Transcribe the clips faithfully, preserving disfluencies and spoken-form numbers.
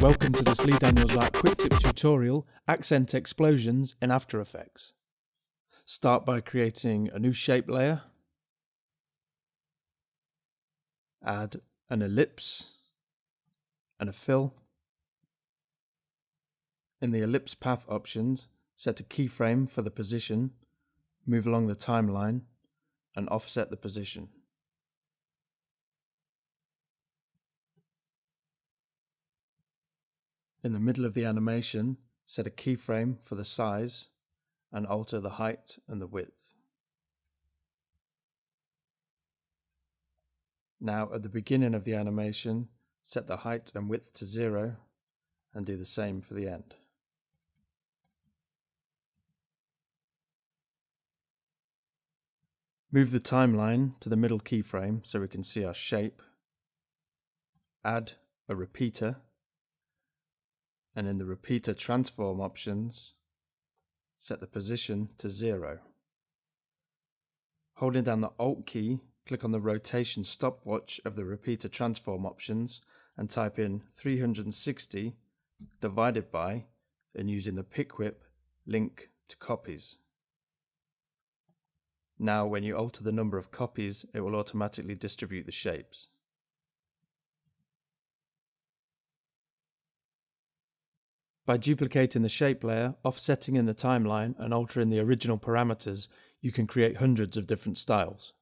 Welcome to this Lee Daniels Art quick tip tutorial, Accent Explosions in After Effects. Start by creating a new shape layer. Add an ellipse and a fill. In the ellipse path options, set a keyframe for the position, move along the timeline and offset the position. In the middle of the animation, set a keyframe for the size and alter the height and the width. Now at the beginning of the animation, set the height and width to zero and do the same for the end. Move the timeline to the middle keyframe so we can see our shape. Add a repeater. And in the repeater transform options, set the position to zero. Holding down the Alt key, click on the rotation stopwatch of the repeater transform options and type in three hundred sixty divided by, and using the pick whip, link to copies. Now when you alter the number of copies, it will automatically distribute the shapes. By duplicating the shape layer, offsetting in the timeline and altering the original parameters, you can create hundreds of different styles.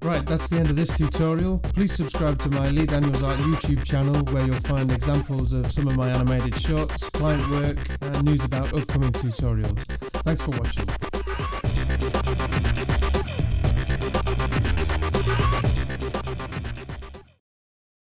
Right, that's the end of this tutorial. Please subscribe to my Lee Daniels Art YouTube channel where you'll find examples of some of my animated shorts, client work and news about upcoming tutorials. Thanks for watching.